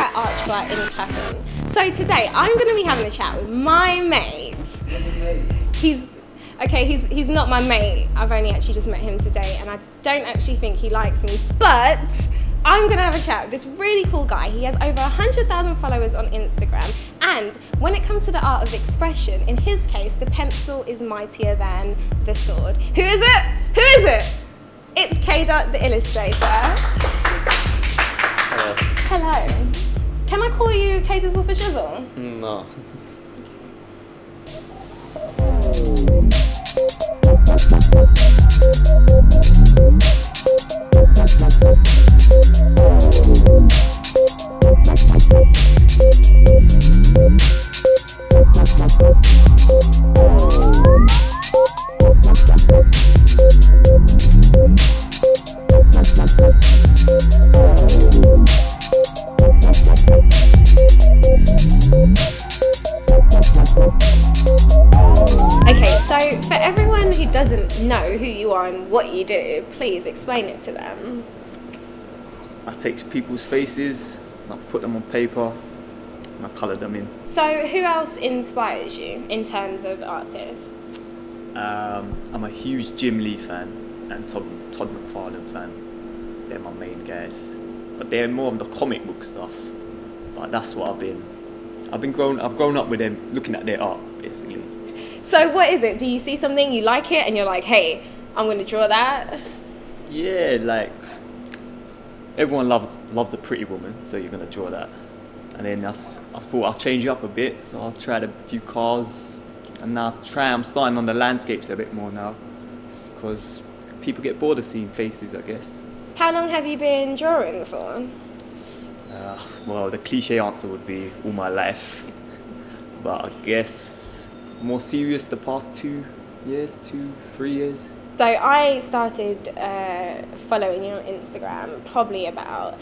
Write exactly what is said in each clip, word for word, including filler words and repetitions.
at Archbar in Clapham. So today I'm going to be having a chat with my mate. He's okay. He's he's not my mate. I've only actually just met him today, and I don't actually think he likes me. But I'm gonna have a chat with this really cool guy. He has over one hundred thousand followers on Instagram, and when it comes to the art of expression, in his case, the pencil is mightier than the sword. Who is it? Who is it? It's K Dot the Illustrator. Hello. Hello. Can I call you K Dizzle for Shizzle? No. Know who you are and what you do, please explain it to them. I take people's faces and I put them on paper and I colour them in. So who else inspires you in terms of artists? Um, I'm a huge Jim Lee fan and Todd, Todd McFarlane fan. They're my main guys. But they're more of the comic book stuff. Like that's what I've been. I've been grown I've grown up with them looking at their art basically. So what is it? Do you see something, you like it, and you're like, hey, I'm going to draw that? Yeah, like, everyone loves, loves a pretty woman, so you're going to draw that. And then I, I thought I'll change it up a bit, so I'll try a few cars, and I'll try, I'm starting on the landscapes a bit more now, because people get bored of seeing faces, I guess. How long have you been drawing for? Uh, well, the cliche answer would be all my life, but I guess more serious the past two years, two, three years. So I started uh, following you on Instagram probably about,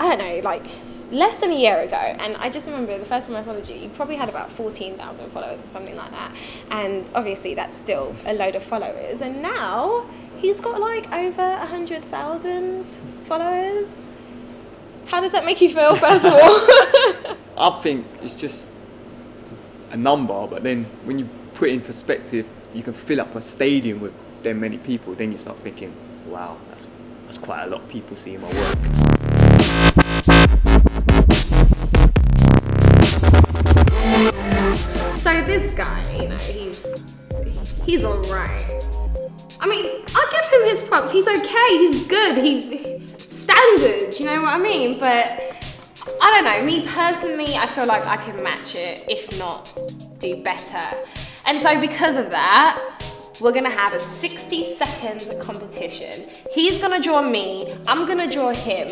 I don't know, like less than a year ago. And I just remember the first time I followed you, you probably had about fourteen thousand followers or something like that. And obviously that's still a load of followers. And now he's got like over one hundred thousand followers. How does that make you feel, first of all? I think it's just a number, but then when you put it in perspective, you can fill up a stadium with that many people, then you start thinking, wow, that's, that's quite a lot of people seeing my work. So this guy, you know, he's, he's alright. I mean, I'll give him his props, he's okay, he's good, he, standard, you know what I mean, but I don't know, me personally, I feel like I can match it, if not do better. And so because of that, we're gonna have a sixty second competition. He's gonna draw me, I'm gonna draw him,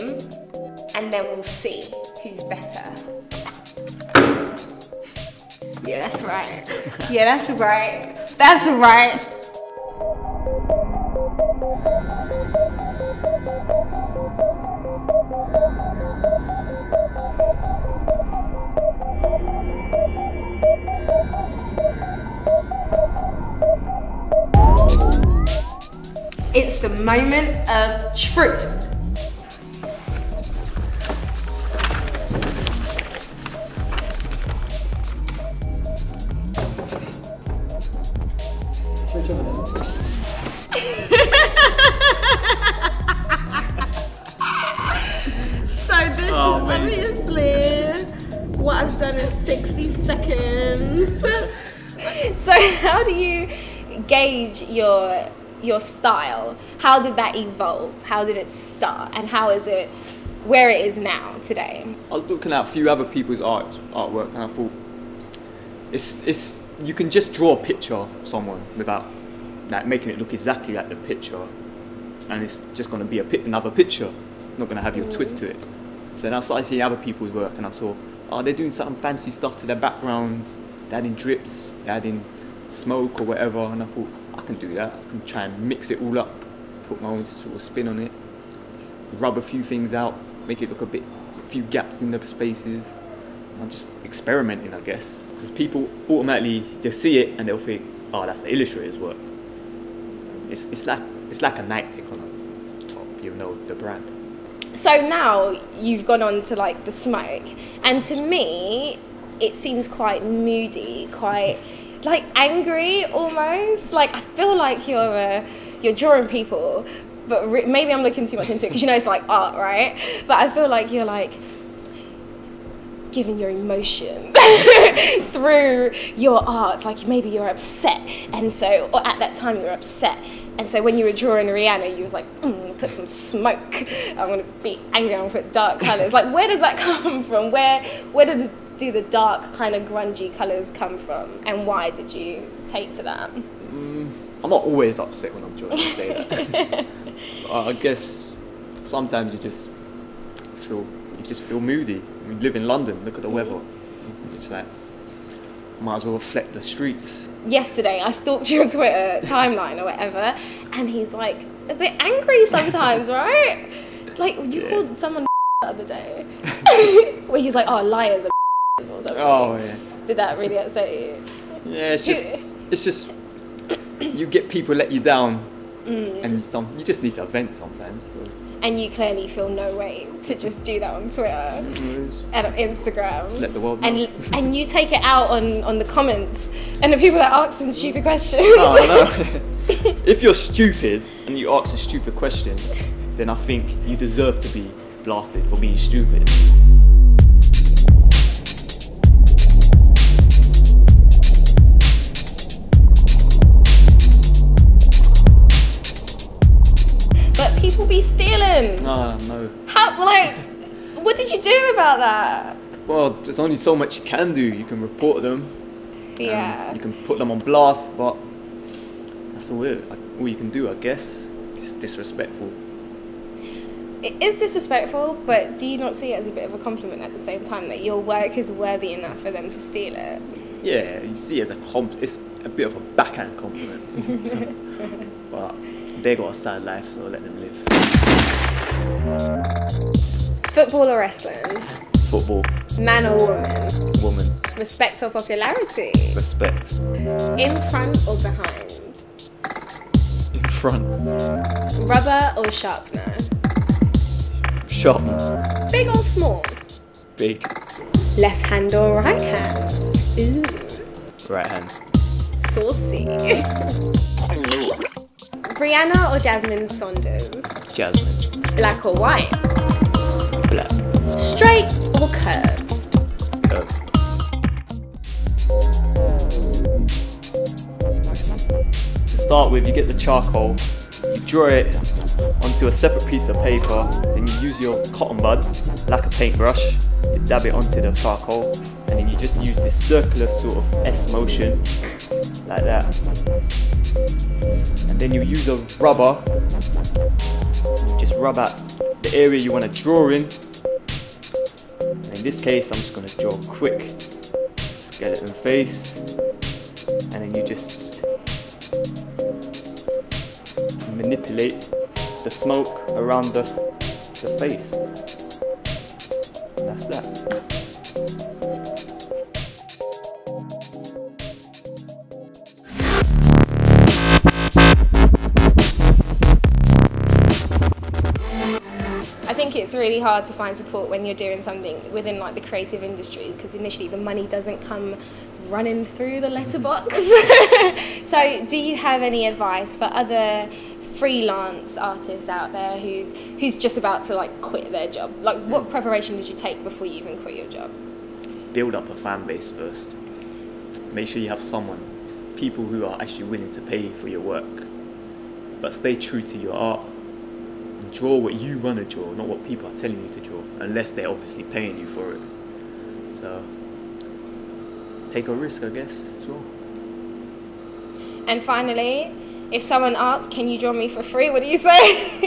and then we'll see who's better. Yeah, that's right. Yeah, that's right. That's right. It's the moment of truth. So this oh, is obviously what I've done in sixty seconds. So how do you gauge your your style? How did that evolve? How did it start? And how is it where it is now today? I was looking at a few other people's art artwork and I thought it's it's you can just draw a picture of someone without like making it look exactly like the picture, and it's just going to be a pic another picture. It's not going to have your mm. twist to it. So then I started seeing other people's work and I saw, oh, they're doing some fancy stuff to their backgrounds, they're adding drips, they're adding smoke or whatever, and I thought I can do that. I can try and mix it all up, put my own sort of spin on it, rub a few things out, make it look a bit, a few gaps in the spaces. I'm just experimenting, I guess, because people automatically they'll see it and they'll think, oh, that's the illustrator's work. It's it's like it's like a Nike on a top, you know, the brand. So now you've gone on to like the smoke, and to me it seems quite moody, quite like angry almost. Like I feel like you're uh, you're drawing people, but re maybe I'm looking too much into it because you know it's like art, right? But I feel like you're like giving your emotion through your art. Like maybe you're upset, and so or at that time you were upset. And so when you were drawing Rihanna, you was like, mm, put some smoke. I'm gonna be angry. I'm gonna put dark colors. Like, where does that come from? Where, where did do the dark kind of grungy colors come from? And why did you take to that? Mm, I'm not always upset when I'm drawing. I say that. I guess sometimes you just feel you just feel moody. We live in London. Look at the weather. It's like. Might as well reflect the streets. Yesterday I stalked your Twitter timeline or whatever, and he's like a bit angry sometimes, right? Like you yeah. called someone the other day. Where he's like, oh, liars are or something. Oh yeah. Did that really upset you? Yeah, it's just it's just you get people let you down mm. and some you just need to vent sometimes. So. And you clearly feel no way to just do that on Twitter mm-hmm. and on Instagram. Just let the world know. And, and you take it out on, on the comments and the people that are asking stupid questions. No, no. If you're stupid and you ask a stupid question, then I think you deserve to be blasted for being stupid. People be stealing. Ah, no. How, like, what did you do about that? Well, there's only so much you can do. You can report them. Yeah. You can put them on blast, but that's all it. All you can do, I guess. It's disrespectful. It is disrespectful, but do you not see it as a bit of a compliment at the same time that your work is worthy enough for them to steal it? Yeah, you see it as a comp. It's a bit of a backhand compliment. So, but. They got a sad life, so let them live. Football or wrestling? Football. Man or woman? Woman. Respect or popularity? Respect. In front or behind? In front. Rubber or sharpener? Sharpener. Big or small? Big. Left hand or right hand? Ooh. Right hand. Saucy. Rihanna or Jasmine Saunders? Jasmine. Black or white? Black. Straight or curved? Curved. To start with, you get the charcoal, you draw it onto a separate piece of paper, then you use your cotton bud, like a paintbrush, you dab it onto the charcoal, and then you just use this circular sort of S motion, like that. And then you use a rubber, just rub out the area you want to draw in. In this case, I'm just going to draw a quick skeleton face, and then you just manipulate the smoke around the, the face. That's that. It's really hard to find support when you're doing something within like the creative industries, because initially the money doesn't come running through the letterbox. So do you have any advice for other freelance artists out there who's who's just about to like quit their job? Like what preparation did you take before you even quit your job? Build up a fan base first. Make sure you have someone, people who are actually willing to pay for your work, but stay true to your art. Draw what you want to draw, not what people are telling you to draw, unless they're obviously paying you for it. So, take a risk, I guess, draw. And finally, if someone asks, can you draw me for free, what do you say?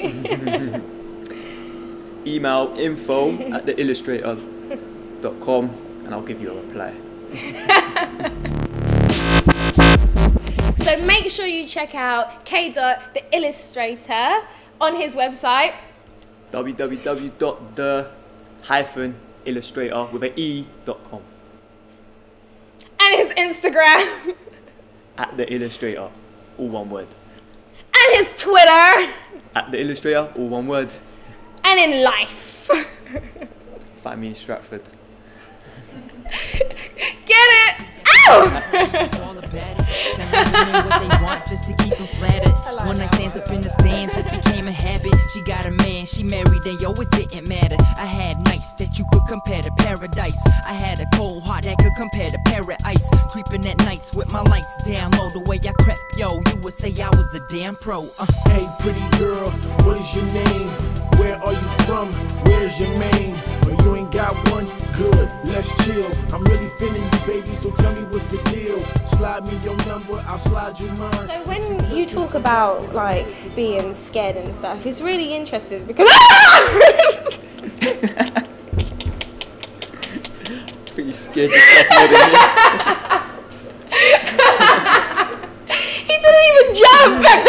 Email info at the illustrator dot com and I'll give you a reply. So make sure you check out K Dot the Illustrator on his website, w w w dot the illustrator with an e dot com, and his Instagram at the Illustrator, all one word, and his Twitter at the Illustrator, all one word, and in life. Find me in Stratford. Get it! Ow! When I stands up in the stands, it became a habit. She got a man, she married, and yo, it didn't matter. I had nights that you could compare to paradise. I had a cold heart that could compare to paradise. Creeping at nights with my lights down low, the way I crept, yo, you would say I was a damn pro. Uh. Hey, pretty girl, what is your name? Where are you from? Where's your main? But you ain't got one, good, let's chill. I'm really feeling you, baby, so tell me what's the deal. Slide me your number, I'll slide you mine. So when you talk about like being scared and stuff, it's really interesting because pretty scared yourself more than me. He didn't even jump.